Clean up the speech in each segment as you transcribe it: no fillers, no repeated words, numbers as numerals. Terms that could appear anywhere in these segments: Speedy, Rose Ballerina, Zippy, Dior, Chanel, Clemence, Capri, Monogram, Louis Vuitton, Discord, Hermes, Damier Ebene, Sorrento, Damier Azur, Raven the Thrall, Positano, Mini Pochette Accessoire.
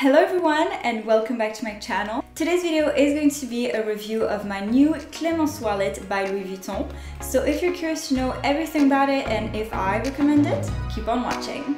Hello everyone and welcome back to my channel. Today's video is going to be a review of my new Clemence wallet by Louis Vuitton. So if you're curious to know everything about it and if I recommend it, keep on watching.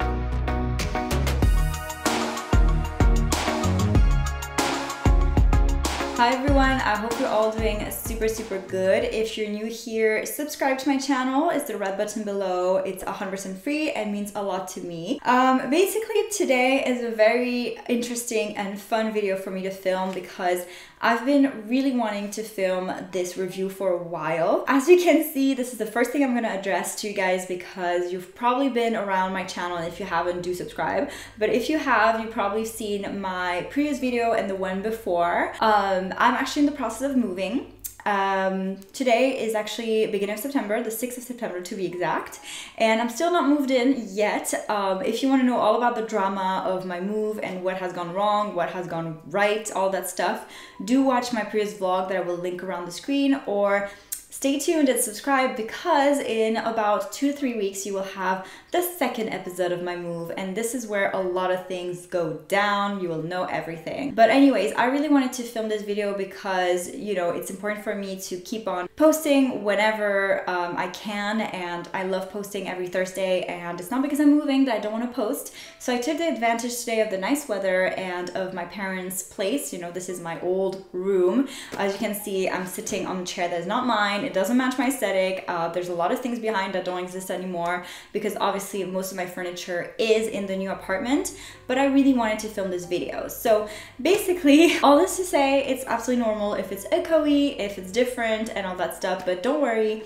Hi everyone, I hope you're all doing super good. If you're new here, subscribe to my channel. It's the red button below. It's 100% free and means a lot to me. Basically today is a very interesting and fun video for me to film because I've been really wanting to film this review for a while. As you can see, this is the first thing I'm gonna address to you guys because you've probably been around my channel, and if you haven't, do subscribe. But if you have, you've probably seen my previous video and the one before. I'm actually in the process of moving. Today is actually beginning of September, the 6th of September to be exact, and I'm still not moved in yet. If you want to know all about the drama of my move and what has gone wrong, what has gone right, all that stuff, do watch my previous vlog that I will link around the screen, or stay tuned and subscribe because in about 2 to 3 weeks you will have the second episode of my move, and this is where a lot of things go down. You will know everything. But anyways, I really wanted to film this video because, you know, it's important for me to keep on posting whenever I can, and I love posting every Thursday, and it's not because I'm moving that I don't want to post. So I took the advantage today of the nice weather and of my parents' place. You know, this is my old room. As you can see, I'm sitting on a chair that is not mine. It doesn't match my aesthetic. There's a lot of things behind that don't exist anymore because obviously most of my furniture is in the new apartment, but I really wanted to film this video. So basically, all this to say, it's absolutely normal if it's echoey, if it's different and all that stuff, but don't worry,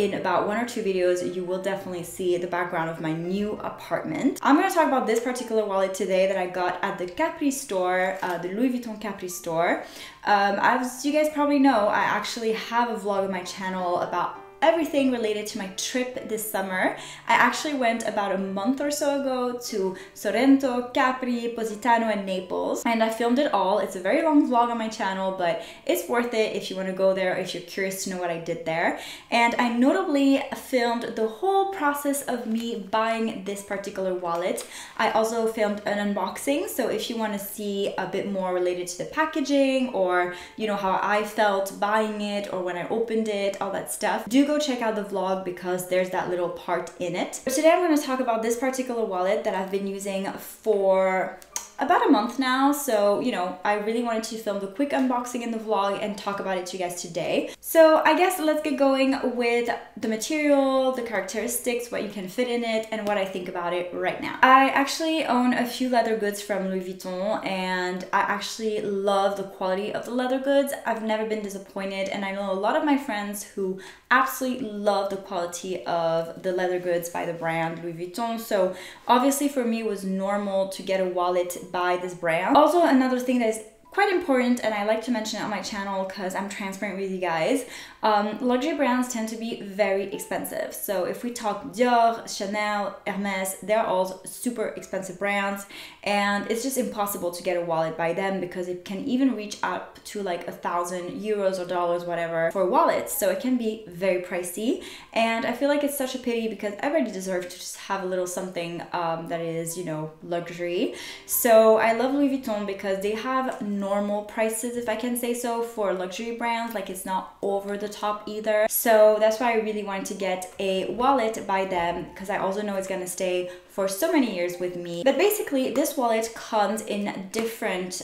in about 1 or 2 videos you will definitely see the background of my new apartment. I'm going to talk about this particular wallet today that I got at the Capri store, the Louis Vuitton Capri store. As you guys probably know, I actually have a vlog on my channel about everything related to my trip this summer. I actually went about a month or so ago to Sorrento, Capri, Positano, and Naples, and I filmed it all. It's a very long vlog on my channel, but it's worth it if you want to go there, if you're curious to know what I did there. And I notably filmed the whole process of me buying this particular wallet. I also filmed an unboxing, so if you want to see a bit more related to the packaging or, you know, how I felt buying it or when I opened it, all that stuff, do go check out the vlog because there's that little part in it. But today I'm going to talk about this particular wallet that I've been using for about a month now, so you know, I really wanted to film the quick unboxing in the vlog and talk about it to you guys today. So I guess let's get going with the material, the characteristics, what you can fit in it, and what I think about it right now. I actually own a few leather goods from Louis Vuitton, and I actually love the quality of the leather goods. I've never been disappointed, and I know a lot of my friends who absolutely love the quality of the leather goods by the brand Louis Vuitton, so obviously for me it was normal to get a wallet by this brand. Also, another thing that is quite important, and I like to mention it on my channel because I'm transparent with you guys, luxury brands tend to be very expensive. So if we talk Dior, Chanel, Hermes, they're all super expensive brands, and it's just impossible to get a wallet by them because it can even reach up to like €1,000 or dollars, whatever, for wallets. So it can be very pricey, and I feel like it's such a pity because everybody deserves to just have a little something that is, you know, luxury. So I love Louis Vuitton because they have normal prices, if I can say so, for luxury brands. Like, it's not over the top either. So that's why I really wanted to get a wallet by them because I also know it's gonna stay for so many years with me. But basically this wallet comes in different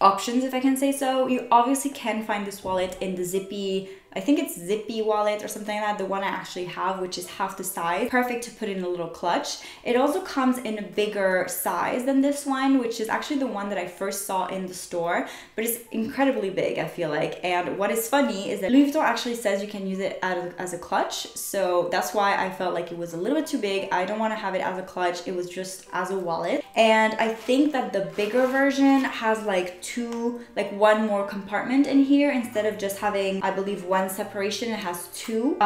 options, if I can say so. You obviously can find this wallet in the Zippy, I think it's Zippy wallet or something like that, the one I actually have, which is half the size, perfect to put in a little clutch. It also comes in a bigger size than this one, which is actually the one that I first saw in the store, but it's incredibly big, I feel like. And what is funny is that Louis Vuitton actually says you can use it as a clutch, so that's why I felt like it was a little bit too big. I don't want to have it as a clutch, it was just as a wallet. And I think that the bigger version has like one more compartment in here instead of just having, I believe, one separation. It has two.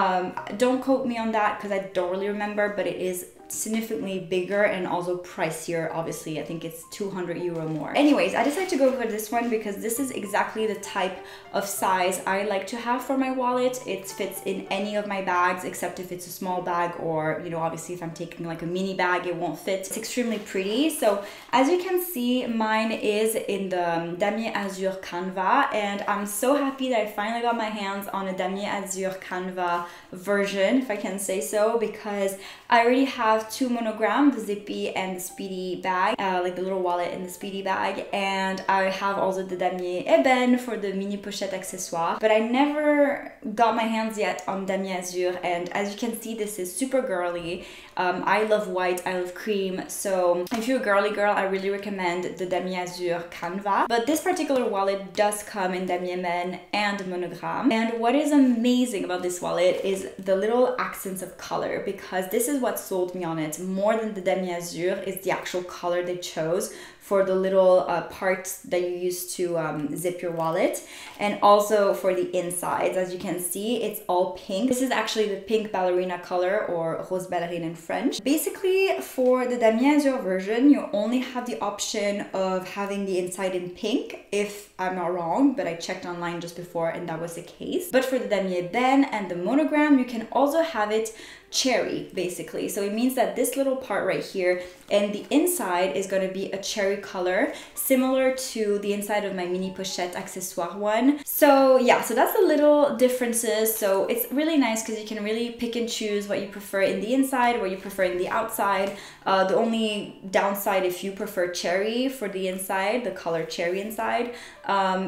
Don't quote me on that because I don't really remember, but it is significantly bigger and also pricier, obviously. I think it's 200 euro more. Anyways, I decided to go for this one because this is exactly the type of size I like to have for my wallet. It fits in any of my bags except if it's a small bag, or, you know, obviously if I'm taking like a mini bag, it won't fit. It's extremely pretty. So as you can see, mine is in the Damier Azur Canva, and I'm so happy that I finally got my hands on a Damier Azur Canva version, if I can say so, because I already have two Monogram, the Zippy and the Speedy bag, like the little wallet and the Speedy bag, and I have also the Damier Ebene for the Mini Pochette Accessoire, but I never got my hands yet on Damier Azur. And as you can see, this is super girly. I love white, I love cream, so if you're a girly girl, I really recommend the Damier Azur Canva. But this particular wallet does come in Damier Ebene and Monogram, and what is amazing about this wallet is the little accents of color, because this is what sold me on it more than the Damier Azur is the actual color they chose for the little parts that you use to zip your wallet, and also for the insides. As you can see, it's all pink. This is actually the pink ballerina color, or Rose Ballerina in French. Basically, for the Damier Azur version, you only have the option of having the inside in pink, if I'm not wrong, but I checked online just before and that was the case. But for the Damier Ebene and the Monogram, you can also have it cherry, basically. So it means that this little part right here and the inside is going to be a cherry color, similar to the inside of my Mini Pochette Accessoire one. So yeah, so that's the little differences. So it's really nice because you can really pick and choose what you prefer in the inside, what you prefer in the outside. The only downside, if you prefer cherry for the inside, the color cherry inside,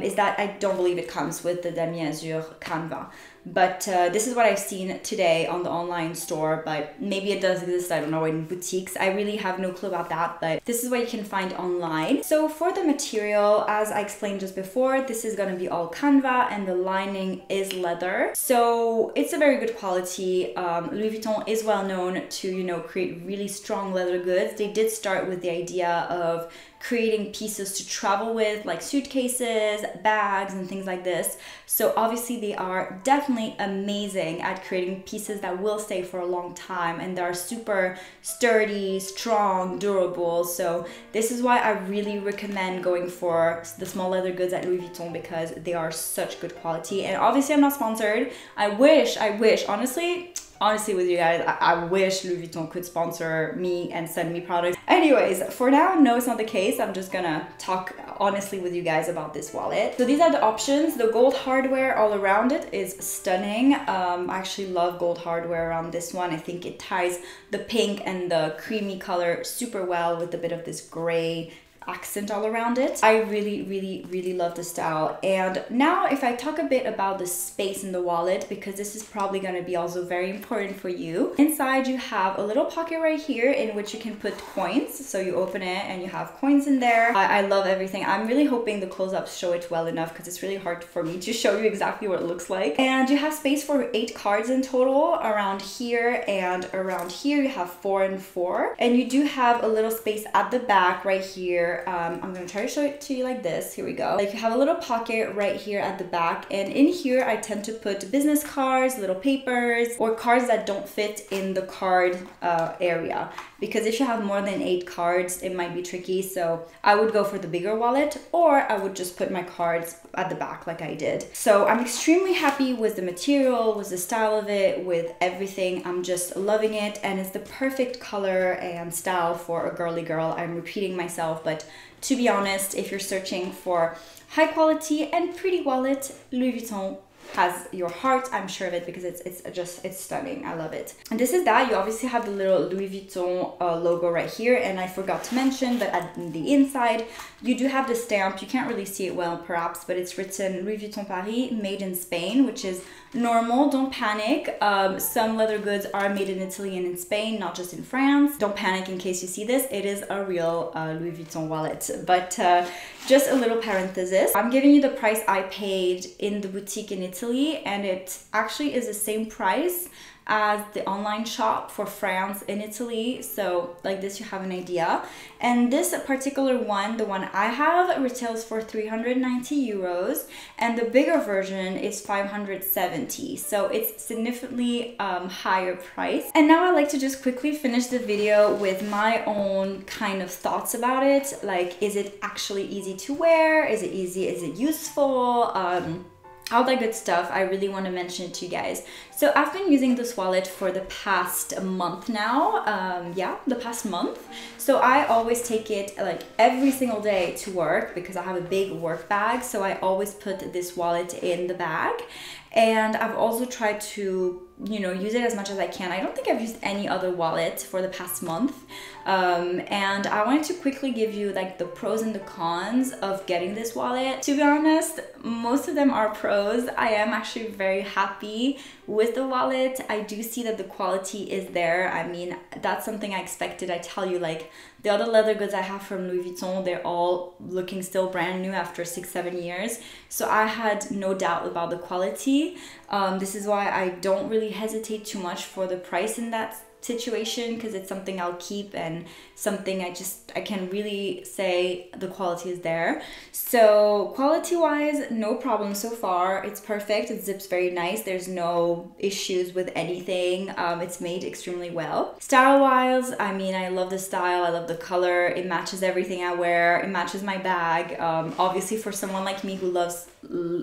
is that I don't believe it comes with the Damier Azur Canva. But this is what I've seen today on the online store, but maybe it does exist, I don't know, in boutiques. I really have no clue about that, but this is what you can find online. So for the material, as I explained just before, this is going to be all Canva and the lining is leather. So it's a very good quality. Louis Vuitton is well known to, you know, create really strong leather goods. They did start with the idea of creating pieces to travel with, like suitcases, bags, and things like this. So obviously they are definitely amazing at creating pieces that will stay for a long time, and they are super sturdy, strong, durable. So this is why I really recommend going for the small leather goods at Louis Vuitton, because they are such good quality. And obviously I'm not sponsored. I wish, honestly with you guys, I wish Louis Vuitton could sponsor me and send me products. Anyways, for now, no, it's not the case. I'm just gonna talk honestly with you guys about this wallet. So these are the options. The gold hardware all around it is stunning. I actually love gold hardware around this one. I think it ties the pink and the creamy color super well with a bit of this gray accent all around it. I really, really, really love the style. And now if I talk a bit about the space in the wallet, because this is probably going to be also very important for you. Inside you have a little pocket right here in which you can put coins. So you open it and you have coins in there. I love everything. I'm really hoping the close-ups show it well enough, because it's really hard for me to show you exactly what it looks like. And you have space for 8 cards in total around here, and around here you have 4 and 4. And you do have a little space at the back right here. I'm gonna try to show it to you like this. Here we go. Like, you have a little pocket right here at the back, and in here I tend to put business cards, little papers, or cards that don't fit in the card area, because if you have more than 8 cards, it might be tricky. So I would go for the bigger wallet, or I would just put my cards at the back like I did. So I'm extremely happy with the material, with the style of it, with everything. I'm just loving it, and it's the perfect color and style for a girly girl. I'm repeating myself, but to be honest, if you're searching for high quality and pretty wallet, Louis Vuitton has your heart. I'm sure of it, because it's stunning. I love it. And this is that. You obviously have the little Louis Vuitton logo right here, and I forgot to mention, but at the inside you do have the stamp. You can't really see it well perhaps, but it's written Louis Vuitton Paris, made in Spain, which is normal. Don't panic. Some leather goods are made in Italy and in Spain, not just in France. Don't panic in case you see this. It is a real Louis Vuitton wallet. But just a little parenthesis, I'm giving you the price I paid in the boutique in Italy, and it actually is the same price as the online shop for France and Italy. So like this, you have an idea. And this particular one, the one I have, retails for 390 euros, and the bigger version is 570. So it's significantly higher price. And now I like to just quickly finish the video with my own kind of thoughts about it. Like, is it actually easy to wear? Is it easy? Is it useful? All that good stuff I really want to mention to you guys. So I've been using this wallet for the past month now, the past month. So I always take it like every single day to work because I have a big work bag. So I always put this wallet in the bag. And I've also tried to, you know, use it as much as I can. I don't think I've used any other wallet for the past month. And I wanted to quickly give you like the pros and the cons of getting this wallet. To be honest, most of them are pros. I am actually very happy with the wallet. I do see that the quality is there. I mean, that's something I expected. I tell you, like, the other leather goods I have from Louis Vuitton, they're all looking still brand new after 6-7 years. So I had no doubt about the quality. This is why I don't really hesitate too much for the price in that situation, because it's something I'll keep and something I can really say the quality is there. So quality wise, no problem so far. It's perfect. It zips very nice. There's no issues with anything. It's made extremely well. Style wise, I mean, I love the style. I love the color. It matches everything I wear. It matches my bag. Obviously for someone like me who loves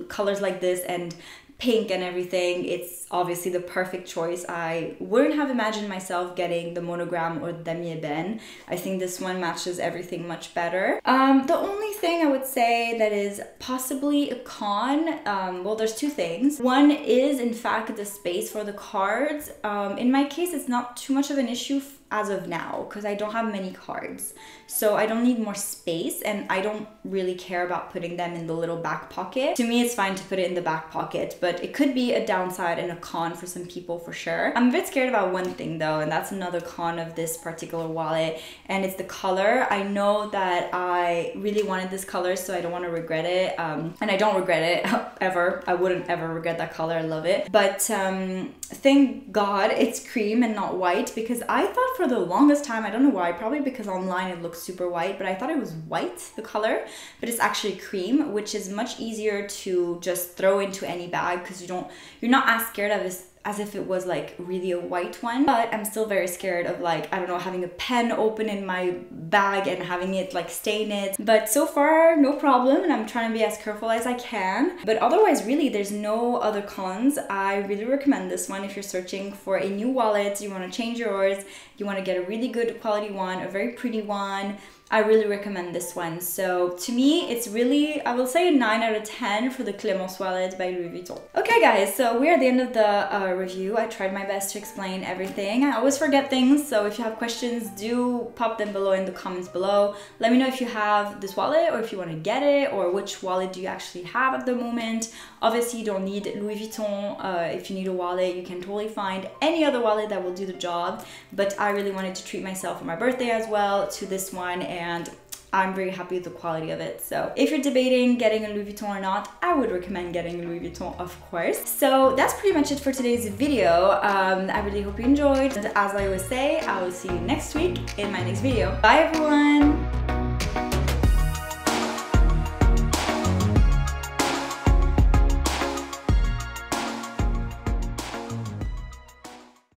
colors like this and pink and everything, it's obviously the perfect choice. I wouldn't have imagined myself getting the Monogram or Damier Ebene. I think this one matches everything much better. The only thing I would say that is possibly a con, well, there's two things. One is, in fact, the space for the cards. In my case, it's not too much of an issue as of now, because I don't have many cards. So I don't need more space, and I don't really care about putting them in the little back pocket. To me, it's fine to put it in the back pocket, but it could be a downside and a con for some people for sure. I'm a bit scared about one thing though, and that's another con of this particular wallet, and it's the color. I know that I really wanted this color, so I don't want to regret it. And I don't regret it ever. I wouldn't ever regret that color. I love it. But thank God it's cream and not white, because I thought for the longest time, I don't know why, probably because online it looks super white, but I thought it was white, the color, but it's actually cream, which is much easier to just throw into any bag, because you're not as scared of this as if it was like really a white one. But I'm still very scared of, like, I don't know, having a pen open in my bag and having it like stain it. But so far, no problem, and I'm trying to be as careful as I can. But otherwise, really, there's no other cons. I really recommend this one if you're searching for a new wallet, you want to change yours, you want to get a really good quality one, a very pretty one. I really recommend this one. So to me, it's really, I will say a 9 out of 10 for the Clemence wallet by Louis Vuitton. Okay guys, so we're at the end of the review. I tried my best to explain everything. I always forget things, so if you have questions, do pop them below in the comments below. Let me know if you have this wallet, or if you want to get it, or which wallet do you actually have at the moment. Obviously, you don't need Louis Vuitton. If you need a wallet, you can totally find any other wallet that will do the job. But I really wanted to treat myself for my birthday as well to this one, and I'm very happy with the quality of it. So if you're debating getting a Louis Vuitton or not, I would recommend getting a Louis Vuitton, of course. So that's pretty much it for today's video. I really hope you enjoyed. And as I always say, I will see you next week in my next video. Bye everyone!